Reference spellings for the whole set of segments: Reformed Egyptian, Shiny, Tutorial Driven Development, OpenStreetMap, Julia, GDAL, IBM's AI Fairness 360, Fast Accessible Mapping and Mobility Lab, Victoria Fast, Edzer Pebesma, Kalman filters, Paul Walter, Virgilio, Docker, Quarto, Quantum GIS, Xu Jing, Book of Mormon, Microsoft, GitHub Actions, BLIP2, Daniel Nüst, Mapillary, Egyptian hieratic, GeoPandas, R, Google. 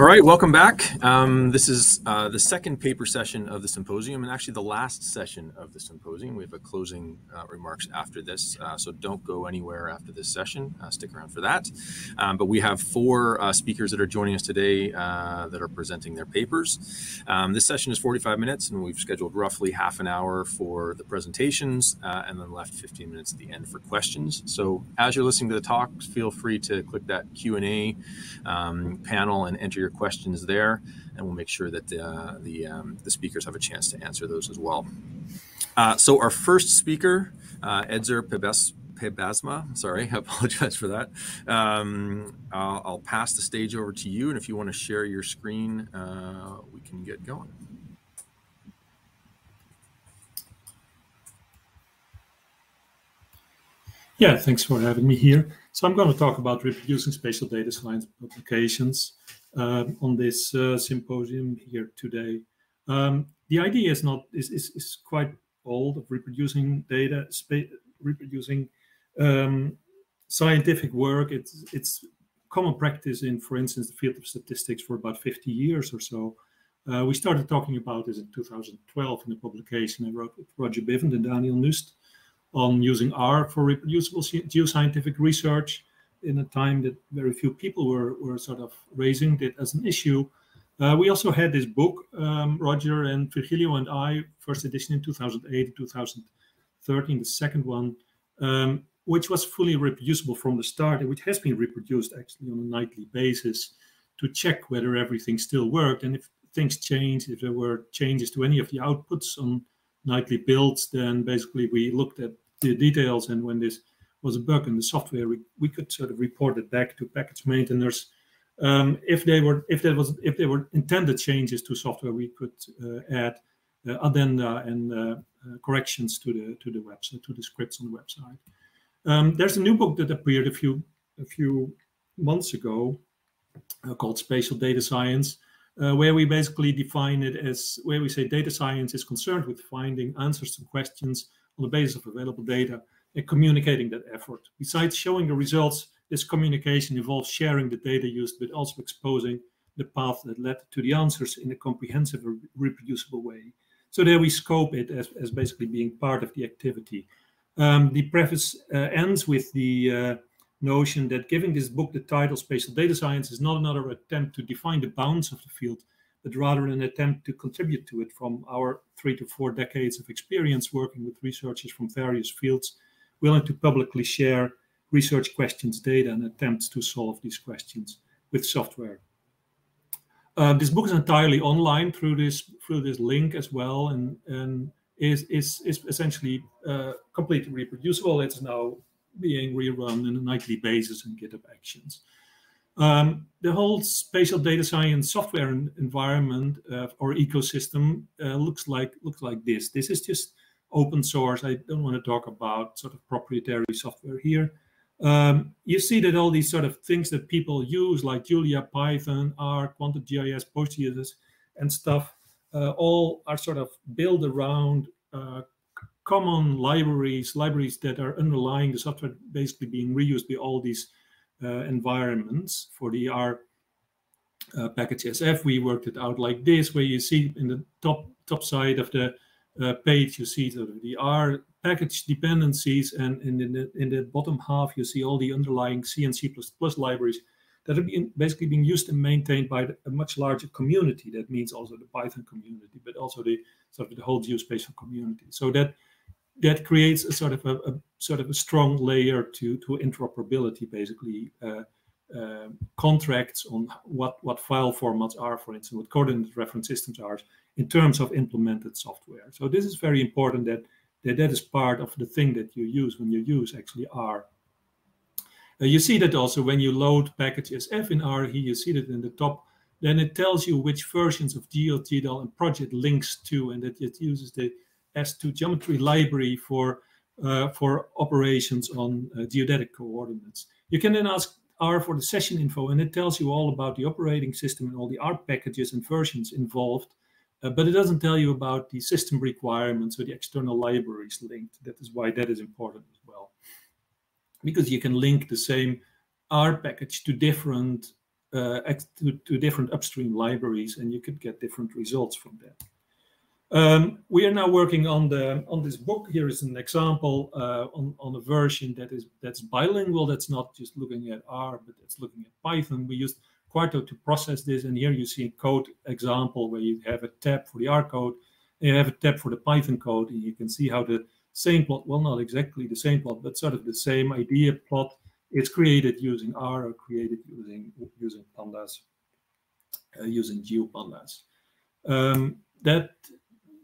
All right, welcome back. This is the second paper session of the symposium, and actually the last session of the symposium. We have a closing remarks after this, so don't go anywhere after this session. Stick around for that. But we have four speakers that are joining us today that are presenting their papers. This session is 45 minutes, and we've scheduled roughly half an hour for the presentations and then left 15 minutes at the end for questions. So as you're listening to the talks, feel free to click that Q&A panel and enter your questions there, and we'll make sure that the speakers have a chance to answer those as well. So our first speaker, Edzer Pebesma, sorry, I apologize for that. I'll pass the stage over to you, and if you want to share your screen, we can get going. Yeah, thanks for having me here. So I'm going to talk about reproducing spatial data science publications on this symposium here today. The idea is quite old of reproducing data, reproducing scientific work. It's common practice in, for instance, the field of statistics for about 50 years or so. We started talking about this in 2012 in a publication I wrote with Roger Bivand and Daniel Nüst on using R for reproducible geoscientific research in a time that very few people were sort of raising it as an issue. We also had this book, Roger and Virgilio and I, first edition in 2008, 2013, the second one, which was fully reproducible from the start, and which has been reproduced actually on a nightly basis to check whether everything still worked. And if things changed, if there were changes to any of the outputs on nightly builds, then basically we looked at the details, and when this was a bug in the software, we could sort of report it back to package maintainers. If there were intended changes to software, we could add addenda and corrections to the website, to the scripts on the website. There's a new book that appeared a few months ago called Spatial Data Science, where we basically define it as, where we say data science is concerned with finding answers to questions on the basis of available data and communicating that effort. Besides showing the results, this communication involves sharing the data used, but also exposing the path that led to the answers in a comprehensive or reproducible way. So there we scope it as basically being part of the activity. The preface ends with the notion that giving this book the title Spatial Data Science is not another attempt to define the bounds of the field, but rather an attempt to contribute to it from our 3 to 4 decades of experience working with researchers from various fields, willing to publicly share research questions, data, and attempts to solve these questions with software. This book is entirely online through this link as well, and is essentially completely reproducible. It's now being rerun on a nightly basis in GitHub Actions. The whole spatial data science software environment or ecosystem looks like this. This is just open source. I don't want to talk about sort of proprietary software here. You see that all these sort of things that people use, like Julia, Python, R, Quantum GIS, PostGIS, and stuff, all are sort of built around common libraries that are underlying the software, basically being reused by all these environments. For the R package sf, we worked it out like this, where you see in the top side of the page, you see the R package dependencies, and in the bottom half, you see all the underlying C and C++ libraries that are basically being used and maintained by a much larger community. That means also the Python community, but also the sort of the whole geospatial community. So that creates a sort of a strong layer to interoperability, basically contracts on what file formats are, for instance, what coordinate reference systems are in terms of implemented software. So this is very important that is part of the thing that you use when you use actually R. You see that also when you load package sf in R, here you see that in the top, then it tells you which versions of Geo, GDAL, and PROJ it links to, and that it uses the S2 geometry library for operations on geodetic coordinates. You can then ask R for the session info, and it tells you all about the operating system and all the R packages and versions involved, but it doesn't tell you about the system requirements or the external libraries linked. That is why that is important as well, because you can link the same R package to different to different upstream libraries, and you could get different results from that. We are now working on this book. Here is an example on a version that's bilingual. That's not just looking at R, but it's looking at Python. We used Quarto to process this, and here you see a code example where you have a tab for the R code, and you have a tab for the Python code, and you can see how the same plot, well, not exactly the same plot, but sort of the same idea plot is created using R or created using pandas, using GeoPandas.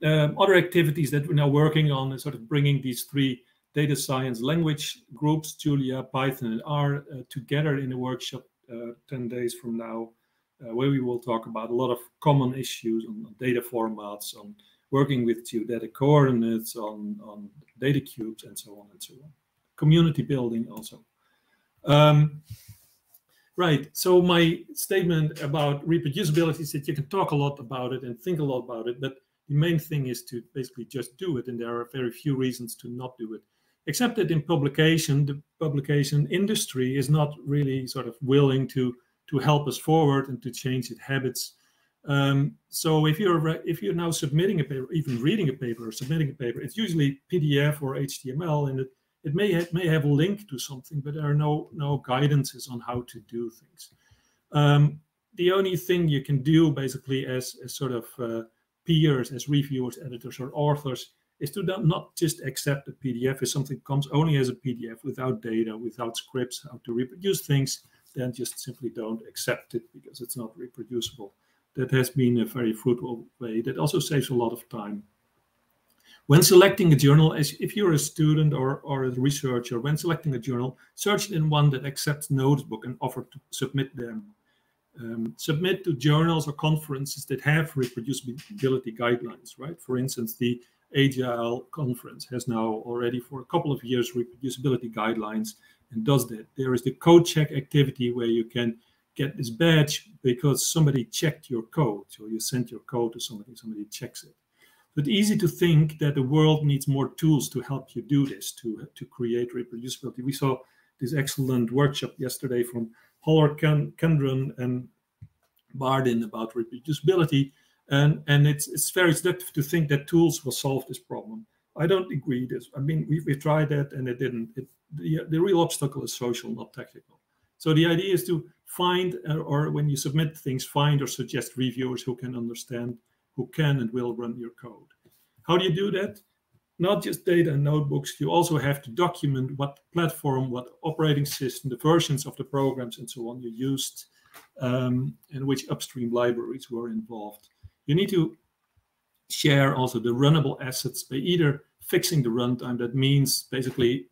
Other activities that we're now working on is sort of bringing these three data science language groups, Julia, Python, and R, together in a workshop 10 days from now, where we will talk about a lot of common issues on data formats, on working with geodetic coordinates, on data cubes, and so on and so on. Community building also. Right, so my statement about reproducibility is that you can talk a lot about it and think a lot about it, but the main thing is to basically just do it, and there are very few reasons to not do it, except that in publication, the publication industry is not really sort of willing to help us forward and to change its habits. So if you're now submitting a paper, even reading a paper or submitting a paper, it's usually PDF or HTML, and it may have a link to something, but there are no guidances on how to do things. The only thing you can do basically as sort of peers, as reviewers, editors, or authors, is to not just accept a PDF as something that comes only as a PDF without data, without scripts, how to reproduce things, then just simply don't accept it because it's not reproducible. That has been a very fruitful way. That also saves a lot of time. When selecting a journal, if you're a student or a researcher, when selecting a journal, search in one that accepts Notebook and offer to submit them. Submit to journals or conferences that have reproducibility guidelines, right? For instance, the AGIL conference has now already for a couple of years reproducibility guidelines and does that. There is the code check activity where you can get this badge because somebody checked your code, or you sent your code to somebody, somebody checks it. But easy to think that the world needs more tools to help you do this, to create reproducibility. We saw this excellent workshop yesterday from Holler, Kendron, and Bardin about reproducibility, and it's very seductive to think that tools will solve this problem. I don't agree. This, I mean, we tried that and it didn't. The real obstacle is social, not technical. So the idea is to find, or when you submit things, find or suggest reviewers who can understand, who can and will run your code. How do you do that? Not just data and notebooks, you also have to document what platform, what operating system, the versions of the programs and so on you used, and which upstream libraries were involved. You need to share also the runnable assets by either fixing the runtime, that means basically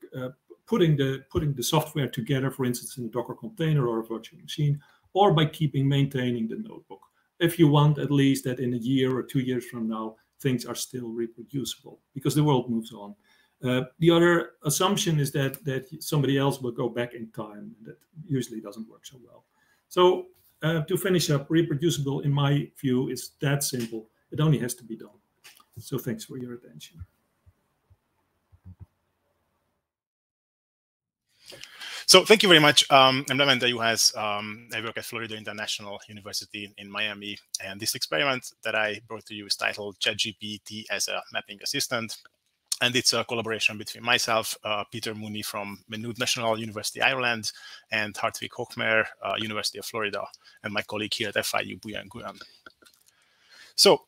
putting the software together, for instance, in a Docker container or a virtual machine, or by maintaining the notebook. If you want at least that in a year or 2 years from now, things are still reproducible because the world moves on. The other assumption is that somebody else will go back in time. That usually doesn't work so well. So to finish up, reproducible, in my view, is that simple. It only has to be done. So thanks for your attention. So thank you very much. I'm Levente Juhász. I work at Florida International University in Miami. And this experiment that I brought to you is titled ChatGPT as a Mapping Assistant. And it's a collaboration between myself, Peter Mooney from Maynooth National University, Ireland, and Hartwig Hochmair, University of Florida, and my colleague here at FIU, Buyan-Guyan. So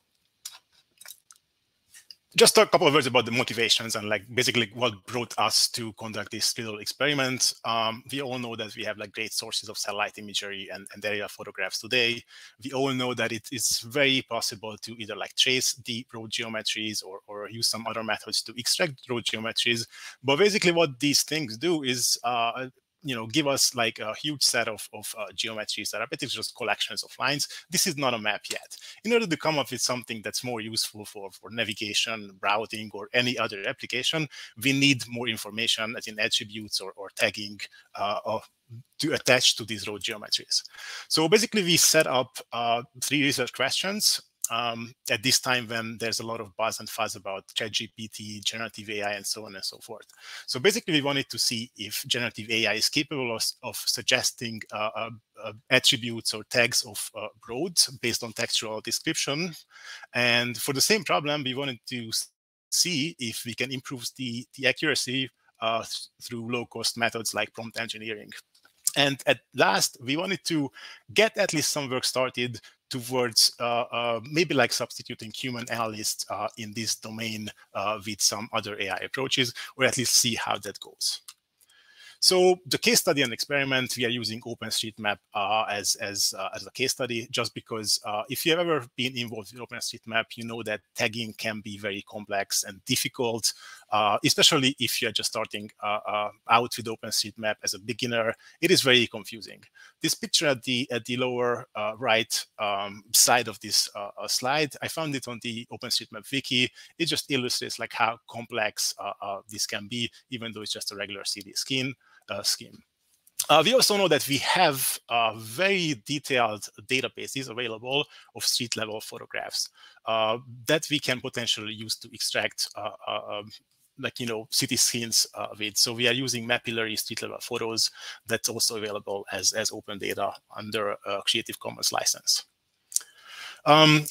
just a couple of words about the motivations and like basically what brought us to conduct this little experiment. We all know that we have like great sources of satellite imagery and aerial photographs today. We all know that it is very possible to either like trace deep road geometries or use some other methods to extract road geometries. But basically what these things do is give us like a huge set of geometries that are basically just collections of lines. This is not a map yet. In order to come up with something that's more useful for navigation, routing, or any other application, we need more information as in attributes or tagging to attach to these road geometries. So basically we set up three research questions at this time when there's a lot of buzz and fuzz about ChatGPT, generative AI, and so on and so forth. So basically, we wanted to see if generative AI is capable of suggesting attributes or tags of roads based on textual description. And for the same problem, we wanted to see if we can improve the accuracy through low-cost methods like prompt engineering. And at last, we wanted to get at least some work started towards maybe like substituting human analysts in this domain with some other AI approaches, or at least see how that goes. So the case study and experiment, we are using OpenStreetMap as a case study, just because if you've ever been involved with OpenStreetMap, you know that tagging can be very complex and difficult, especially if you're just starting out with OpenStreetMap as a beginner. It is very confusing. This picture at the lower right side of this slide, I found it on the OpenStreetMap wiki. It just illustrates like how complex this can be, even though it's just a regular CSV scheme. We also know that we have very detailed databases available of street-level photographs that we can potentially use to extract like, you know, city scenes with. So we are using Mapillary street-level photos that's also available as open data under a Creative Commons license.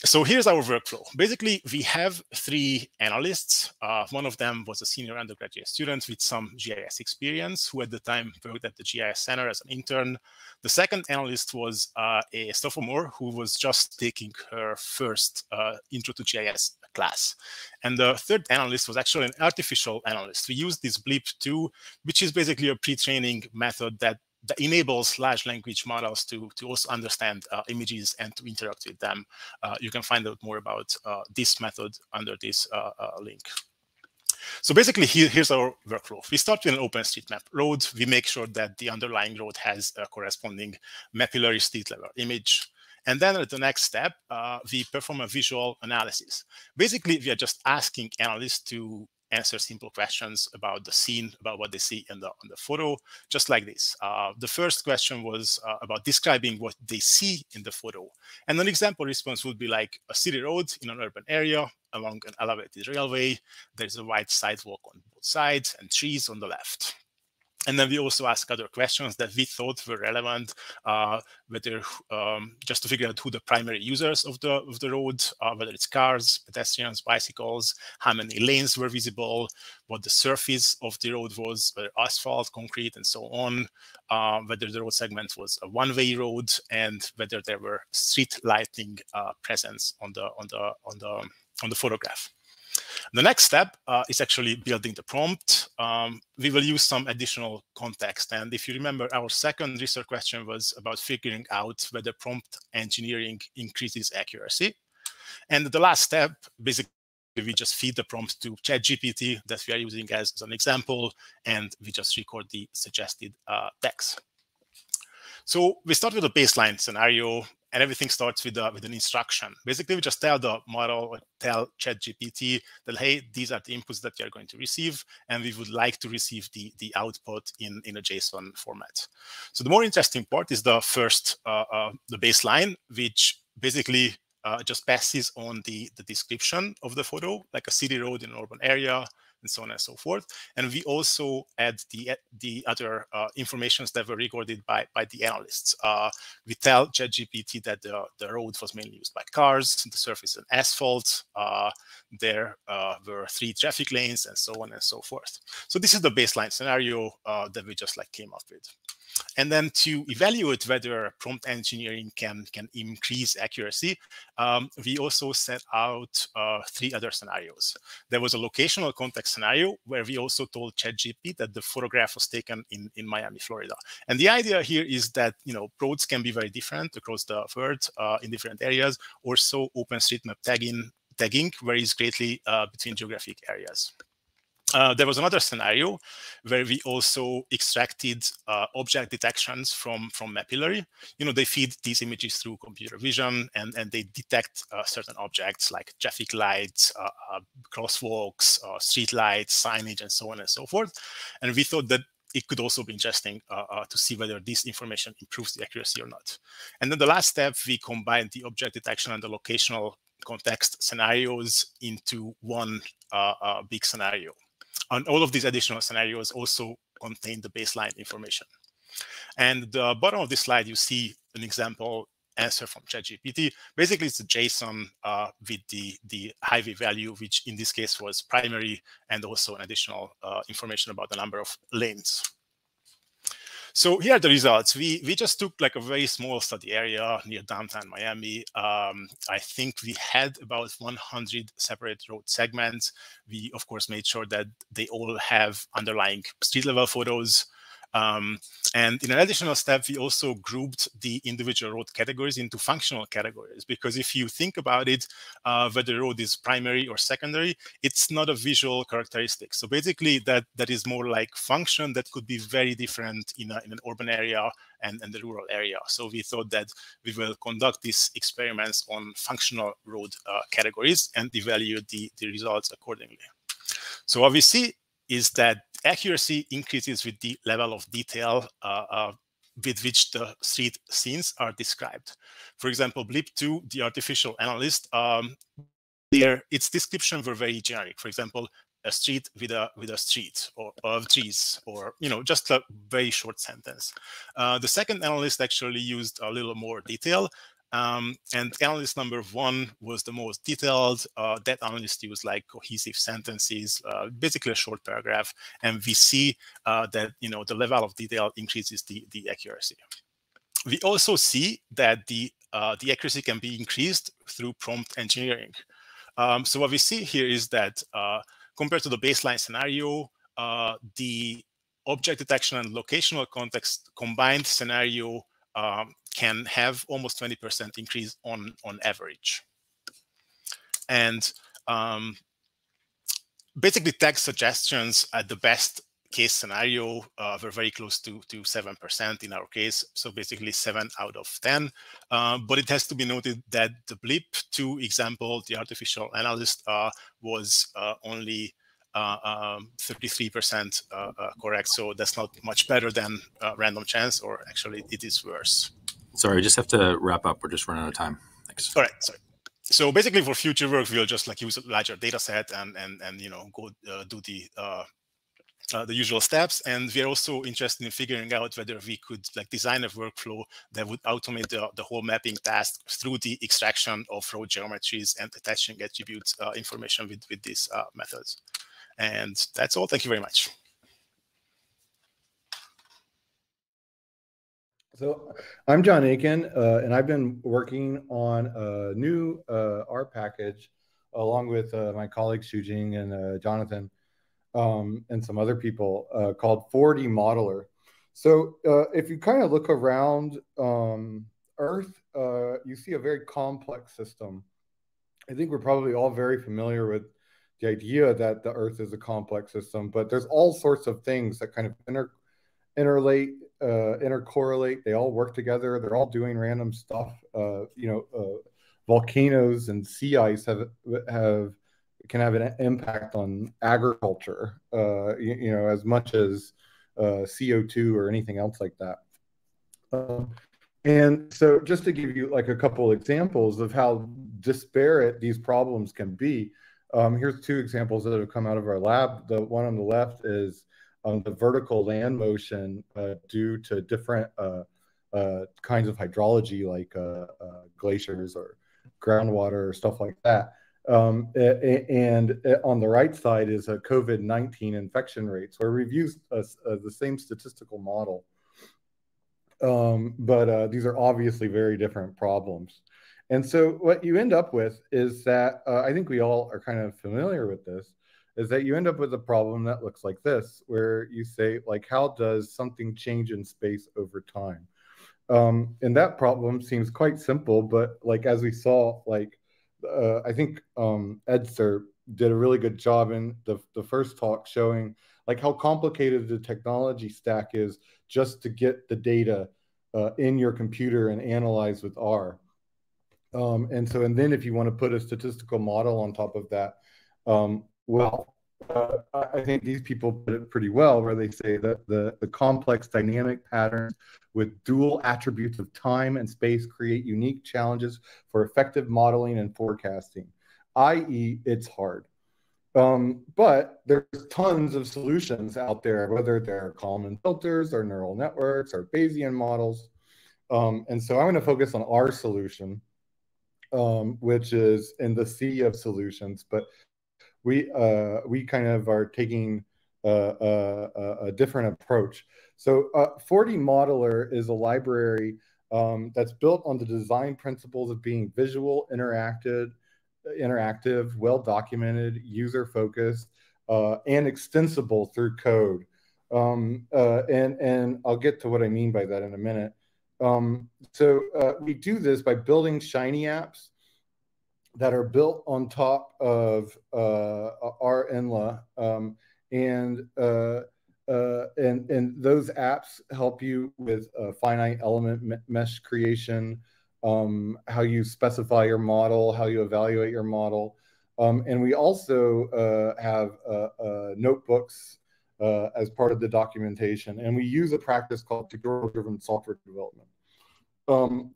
So here's our workflow. Basically, we have three analysts. One of them was a senior undergraduate student with some GIS experience who at the time worked at the GIS Center as an intern. The second analyst was a sophomore who was just taking her first intro to GIS class. And the third analyst was actually an artificial analyst. We used this BLIP2, which is basically a pre-training method that enables large language models to also understand images and to interact with them. You can find out more about this method under this link. So basically, here's our workflow. We start with an OpenStreetMap road. We make sure that the underlying road has a corresponding Mapillary street-level image. And then at the next step, we perform a visual analysis. Basically, we are just asking analysts to answer simple questions about the scene, about what they see in the photo, just like this. The first question was about describing what they see in the photo. And an example response would be like a city road in an urban area along an elevated railway. There's a wide sidewalk on both sides and trees on the left. And then we also ask other questions that we thought were relevant, whether just to figure out who the primary users of the road, whether it's cars, pedestrians, bicycles, how many lanes were visible, what the surface of the road was, whether asphalt, concrete, and so on, whether the road segment was a one-way road, and whether there were street lighting presence on the photograph. The next step is actually building the prompt. We will use some additional context. And if you remember, our second research question was about figuring out whether prompt engineering increases accuracy. And the last step, basically, we just feed the prompt to ChatGPT that we are using as an example, and we just record the suggested text. So we start with a baseline scenario. And everything starts with an instruction. Basically, we just tell the model, or tell ChatGPT that, hey, these are the inputs that you're going to receive, and we would like to receive the output in a JSON format. So the more interesting part is the first, the baseline, which basically just passes on the description of the photo, like a city road in an urban area, and so on and so forth. And we also add the other informations that were recorded by the analysts. We tell ChatGPT that the road was mainly used by cars, the surface and asphalt, there were 3 traffic lanes, and so on and so forth. So this is the baseline scenario that we just like came up with. And then to evaluate whether prompt engineering can increase accuracy, we also set out 3 other scenarios. There was a locational context scenario where we also told ChatGPT that the photograph was taken in Miami, Florida. And the idea here is that, you know, roads can be very different across the world in different areas, or so OpenStreetMap tagging varies greatly between geographic areas. There was another scenario where we also extracted object detections from Mapillary. You know, they feed these images through computer vision, and they detect certain objects like traffic lights, crosswalks, street lights, signage, and so on and so forth. And we thought that it could also be interesting to see whether this information improves the accuracy or not. And then the last step, we combined the object detection and the locational context scenarios into one big scenario. And all of these additional scenarios also contain the baseline information. And the bottom of this slide, you see an example answer from ChatGPT. Basically, it's a JSON with the highway value, which in this case was primary, and also an additional information about the number of lanes. So here are the results. We just took like a very small study area near downtown Miami. I think we had about 100 separate road segments. We, of course, made sure that they all have underlying street level photos. And in an additional step, we also grouped the individual road categories into functional categories, because if you think about it, whether road is primary or secondary, it's not a visual characteristic. So basically that is more like function that could be very different in an urban area and the rural area. So we thought that we will conduct these experiments on functional road categories and evaluate the results accordingly. So what we see is that accuracy increases with the level of detail with which the street scenes are described. For example, BLIP2, the artificial analyst, its descriptions were very generic. For example, a street with a street or of trees, or just a very short sentence. The second analyst actually used a little more detail. And analyst number one was the most detailed. That analyst used like cohesive sentences, basically a short paragraph. And we see that the level of detail increases the accuracy. We also see that the accuracy can be increased through prompt engineering. So what we see here is that compared to the baseline scenario, the object detection and locational context combined scenario can have almost 20% increase on average. And basically text suggestions at the best case scenario were very close to 7% in our case. So basically 7 out of 10. But it has to be noted that the BLIP2 example, the artificial analyst, was only 33% correct. So that's not much better than random chance, or actually it is worse. Sorry, we just have to wrap up. We're just running out of time. Thanks. All right. Sorry. So basically, for future work, we'll just like use a larger data set and go do the usual steps. And we're also interested in figuring out whether we could like design a workflow that would automate the whole mapping task through the extraction of road geometries and attaching attributes information with these methods. And that's all. Thank you very much. So I'm John Aiken, and I've been working on a new R package along with my colleagues Xu Jing and Jonathan and some other people called 4D Modeller. So if you kind of look around Earth, you see a very complex system. I think we're probably all very familiar with the idea that the Earth is a complex system, but there's all sorts of things that kind of intercorrelate. They all work together. They're all doing random stuff. Volcanoes and sea ice can have an impact on agriculture, as much as CO2 or anything else like that. And so, just to give you like a couple examples of how disparate these problems can be, here's two examples that have come out of our lab. The one on the left is the vertical land motion due to different kinds of hydrology, like glaciers or groundwater or stuff like that. And on the right side is a COVID-19 infection rates, where we've used the same statistical model. But these are obviously very different problems. And so what you end up with is that, I think we all are kind of familiar with this, is that you end up with a problem that looks like this, where you say, like, how does something change in space over time? And that problem seems quite simple, but like, as we saw, like, I think Edzer did a really good job in the first talk showing like how complicated the technology stack is just to get the data in your computer and analyze with R. And then if you want to put a statistical model on top of that, well, I think these people put it pretty well, where they say that the complex dynamic patterns with dual attributes of time and space create unique challenges for effective modeling and forecasting, i.e. it's hard. But there's tons of solutions out there, whether they're Kalman filters or neural networks or Bayesian models. And so I'm going to focus on our solution, which is in the sea of solutions. But we kind of are taking a different approach. So 4D Modeller is a library that's built on the design principles of being visual, interactive, well-documented, user-focused, and extensible through code. And I'll get to what I mean by that in a minute. So we do this by building Shiny apps that are built on top of our INLA. And those apps help you with finite element mesh creation, how you specify your model, how you evaluate your model. And we also have notebooks as part of the documentation. And we use a practice called Tutorial Driven Software Development.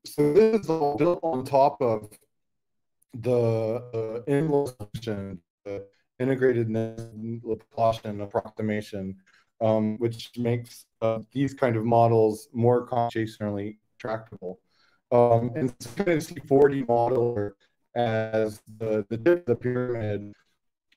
So this is all built on top of the INLA solution, the integrated Laplacian approximation, which makes these kind of models more computationally tractable. And it's going to see 4D Modeller as the tip of the pyramid.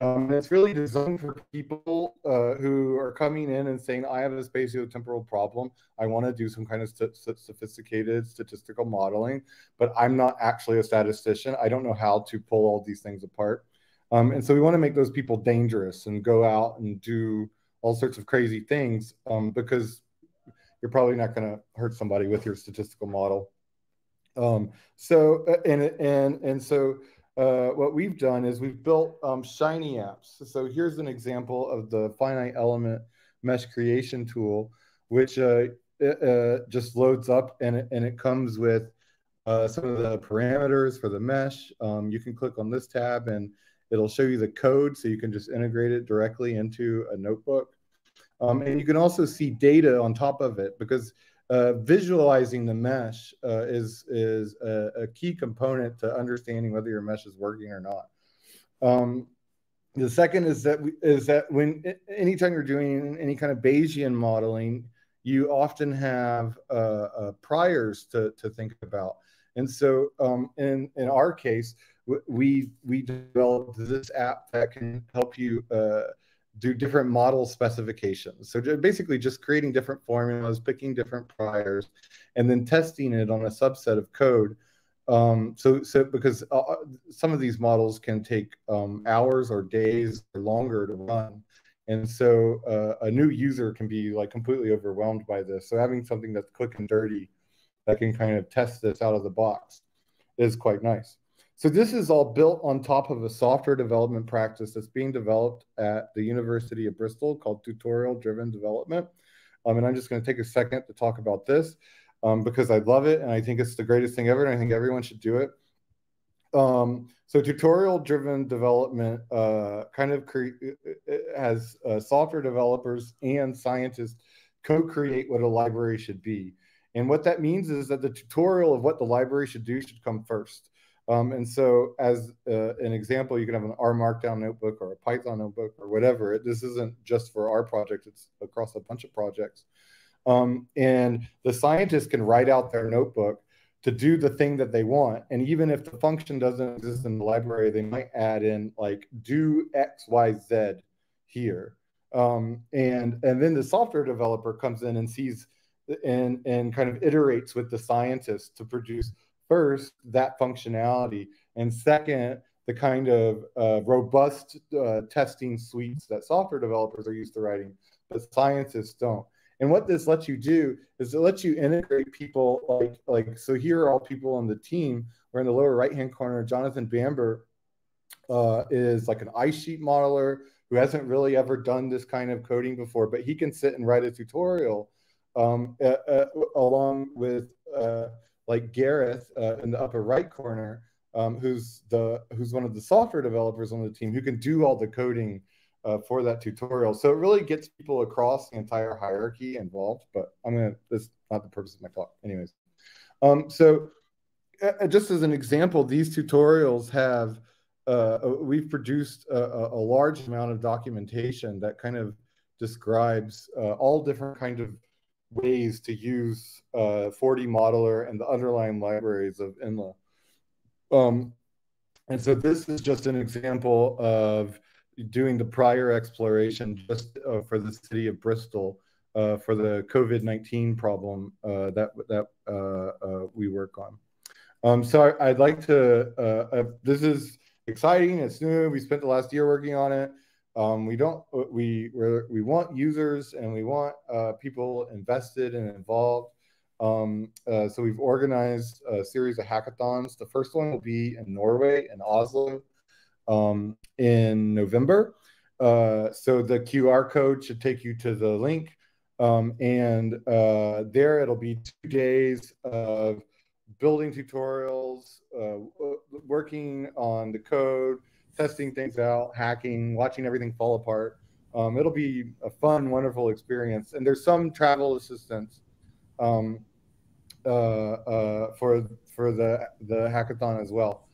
It's really designed for people who are coming in and saying, I have a spatiotemporal problem. I want to do some kind of sophisticated statistical modeling, but I'm not actually a statistician. I don't know how to pull all these things apart. And so we want to make those people dangerous and go out and do all sorts of crazy things because you're probably not going to hurt somebody with your statistical model. So what we've done is we've built Shiny apps. So here's an example of the finite element mesh creation tool, which just loads up and it comes with some of the parameters for the mesh. You can click on this tab and it'll show you the code, so you can just integrate it directly into a notebook. And you can also see data on top of it, because visualizing the mesh is a key component to understanding whether your mesh is working or not. The second is that anytime you're doing any kind of Bayesian modeling, you often have priors to think about. And so in our case, we developed this app that can help you do different model specifications. So basically just creating different formulas, picking different priors, and then testing it on a subset of code. Because some of these models can take hours or days or longer to run. And so a new user can be like completely overwhelmed by this. So having something that's quick and dirty that can kind of test this out of the box is quite nice. So this is all built on top of a software development practice that's being developed at the University of Bristol called Tutorial Driven Development. And I'm just going to take a second to talk about this because I love it and I think it's the greatest thing ever and I think everyone should do it. So Tutorial Driven Development has software developers and scientists co-create what a library should be. And what that means is that the tutorial of what the library should do should come first. And so as an example, you can have an R Markdown notebook or a Python notebook or whatever. This isn't just for our project. It's across a bunch of projects. And the scientists can write out their notebook to do the thing that they want. And even if the function doesn't exist in the library, they might add in like do X, Y, Z here. And then the software developer comes in and sees and kind of iterates with the scientists to produce first, that functionality, and second, the kind of robust testing suites that software developers are used to writing, but scientists don't. And what this lets you do is it lets you integrate people like so here are all people on the team. We're in the lower right-hand corner. Jonathan Bamber is like an ice sheet modeler who hasn't really ever done this kind of coding before, but he can sit and write a tutorial along with like Gareth in the upper right corner, who's one of the software developers on the team, who can do all the coding for that tutorial. So it really gets people across the entire hierarchy involved, but I'm going to, that's not the purpose of my talk. Anyways. So just as an example, these tutorials have, we've produced a large amount of documentation that kind of describes all different kinds of ways to use 4D Modeller and the underlying libraries of INLA. And so this is just an example of doing the prior exploration just for the city of Bristol for the COVID-19 problem that we work on. So I'd like to, this is exciting, it's new, we spent the last year working on it. We want users and we want people invested and involved. So we've organized a series of hackathons. The first one will be in Norway, in Oslo, in November. So the QR code should take you to the link. There it'll be 2 days of building tutorials, working on the code, testing things out, hacking, watching everything fall apart. It'll be a fun, wonderful experience. And there's some travel assistance for the hackathon as well.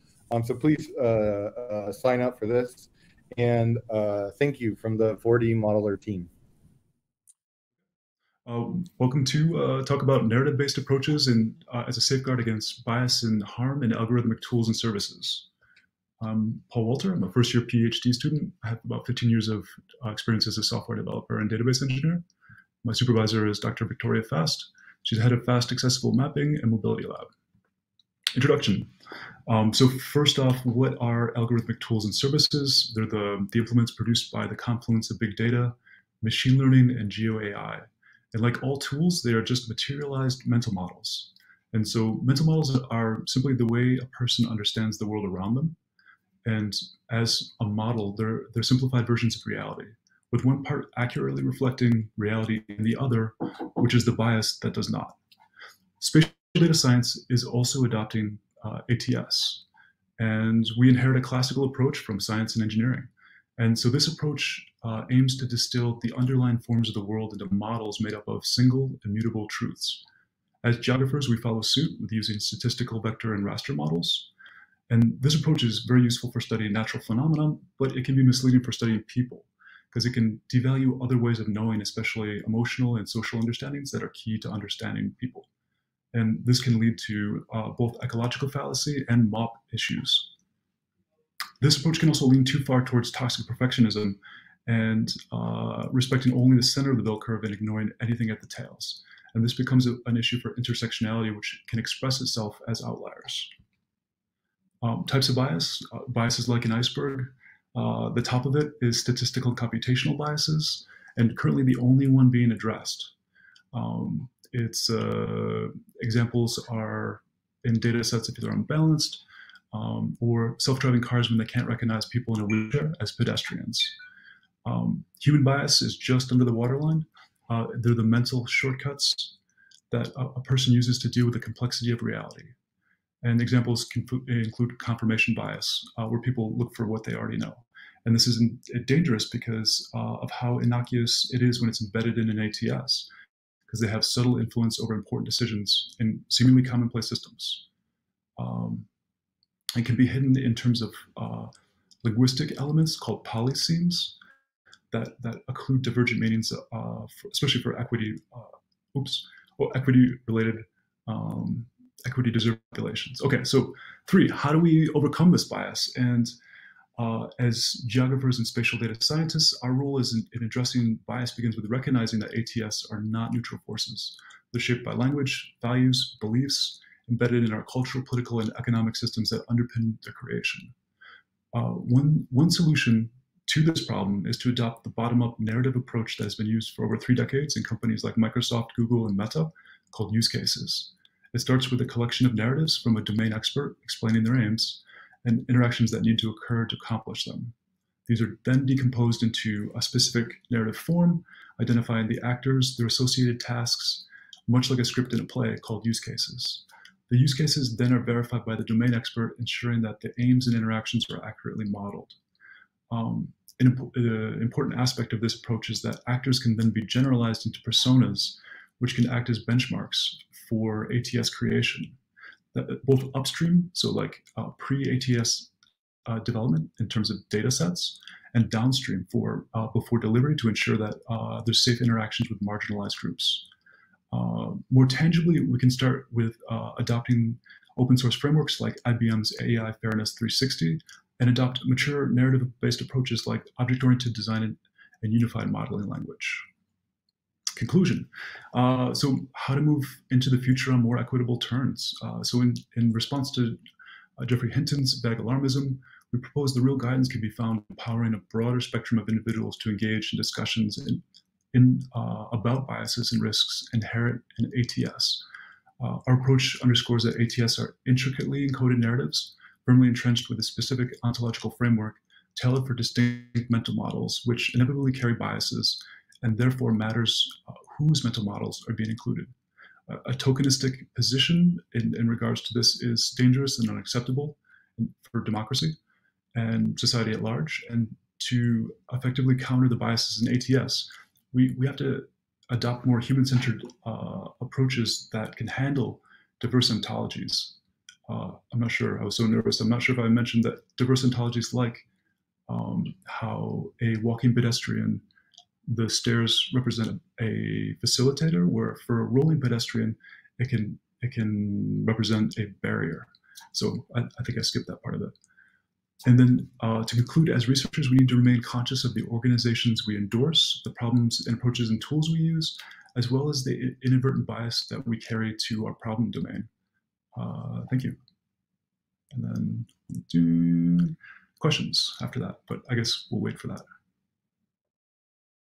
So please sign up for this. And thank you from the 4D Modeller team. Welcome to talk about narrative-based approaches and as a safeguard against bias and harm in algorithmic tools and services. I'm Paul Walter. I'm a first-year PhD student. I have about 15 years of experience as a software developer and database engineer. My supervisor is Dr. Victoria Fast. She's head of Fast Accessible Mapping and Mobility Lab. Introduction. So first off, what are algorithmic tools and services? They're the implements produced by the confluence of big data, machine learning, and geo-AI. And like all tools, they are just materialized mental models. And so mental models are simply the way a person understands the world around them. And as a model, they're simplified versions of reality, with one part accurately reflecting reality and the other, which is the bias that does not. Spatial data science is also adopting ATS. And we inherit a classical approach from science and engineering. And so this approach aims to distill the underlying forms of the world into models made up of single, immutable truths. As geographers, we follow suit with using statistical vector and raster models. And this approach is very useful for studying natural phenomena, but it can be misleading for studying people because it can devalue other ways of knowing, especially emotional and social understandings that are key to understanding people. And this can lead to both ecological fallacy and MOP issues. This approach can also lean too far towards toxic perfectionism and respecting only the center of the bell curve and ignoring anything at the tails. And this becomes an issue for intersectionality, which can express itself as outliers. Types of bias. Bias is like an iceberg. The top of it is statistical and computational biases, and currently the only one being addressed. Its examples are in data sets if they're unbalanced, or self-driving cars when they can't recognize people in a wheelchair as pedestrians. Human bias is just under the waterline. They're the mental shortcuts that a person uses to deal with the complexity of reality. And examples can include confirmation bias, where people look for what they already know. And this is dangerous because of how innocuous it is when it's embedded in an ATS, because they have subtle influence over important decisions in seemingly commonplace systems. And can be hidden in terms of linguistic elements called polysemes that occlude divergent meanings, especially for equity-related equity-deserved populations. Okay, so three, how do we overcome this bias? And as geographers and spatial data scientists, our role is in addressing bias begins with recognizing that ATS are not neutral forces. They're shaped by language, values, beliefs, embedded in our cultural, political, and economic systems that underpin their creation. One solution to this problem is to adopt the bottom-up narrative approach that has been used for over 3 decades in companies like Microsoft, Google, and Meta called use cases. It starts with a collection of narratives from a domain expert explaining their aims and interactions that need to occur to accomplish them. These are then decomposed into a specific narrative form, identifying the actors, their associated tasks, much like a script in a play called use cases. The use cases then are verified by the domain expert, ensuring that the aims and interactions are accurately modeled. an important aspect of this approach is that actors can then be generalized into personas, which can act as benchmarks for ATS creation, both upstream, so like pre-ATS development in terms of data sets, and downstream for before delivery to ensure that there's safe interactions with marginalized groups. More tangibly, we can start with adopting open source frameworks like IBM's AI Fairness 360 and adopt mature narrative-based approaches like object-oriented design and unified modeling language. Conclusion. So how to move into the future on more equitable terms. So in response to Geoffrey Hinton's vague alarmism, we propose the real guidance can be found empowering a broader spectrum of individuals to engage in discussions about biases and risks inherent in ATS. Our approach underscores that ATS are intricately encoded narratives, firmly entrenched with a specific ontological framework tailored for distinct mental models, which inevitably carry biases, and therefore matters whose mental models are being included. A tokenistic position in regards to this is dangerous and unacceptable for democracy and society at large. And to effectively counter the biases in ATS, we have to adopt more human-centered approaches that can handle diverse ontologies. I'm not sure, I was so nervous. I'm not sure if I mentioned that diverse ontologies like how a walking pedestrian, the stairs represent a facilitator, where for a rolling pedestrian, it can represent a barrier. So I think I skipped that part of it. And then to conclude, as researchers, we need to remain conscious of the organizations we endorse, the problems and approaches and tools we use, as well as the inadvertent bias that we carry to our problem domain. Thank you. And then questions after that, but I guess we'll wait for that.